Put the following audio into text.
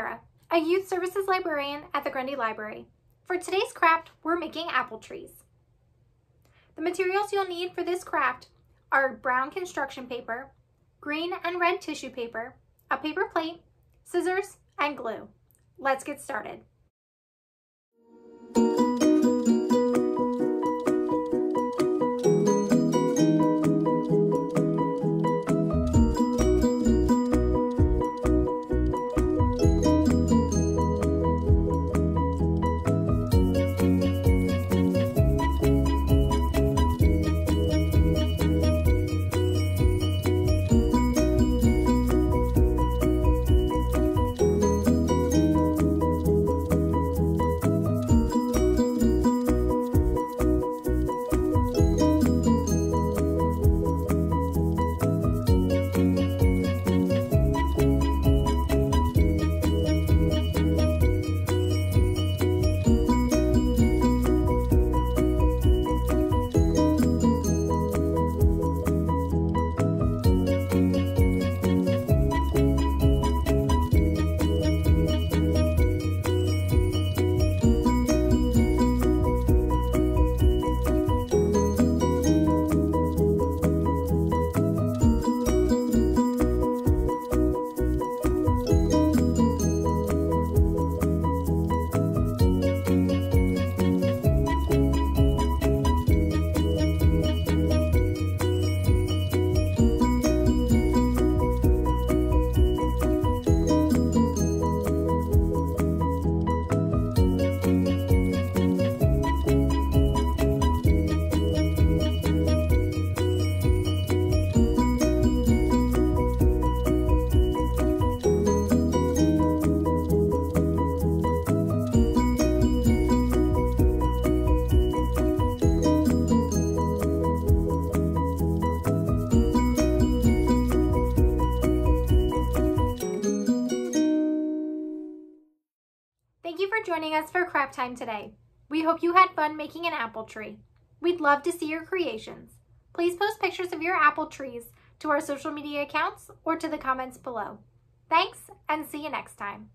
Sarah, a youth services librarian at the Grundy Library. For today's craft, we're making apple trees. The materials you'll need for this craft are brown construction paper, green and red tissue paper, a paper plate, scissors, and glue. Let's get started. Thank you for joining us for Craft Time today. We hope you had fun making an apple tree. We'd love to see your creations. Please post pictures of your apple trees to our social media accounts or to the comments below. Thanks, and see you next time.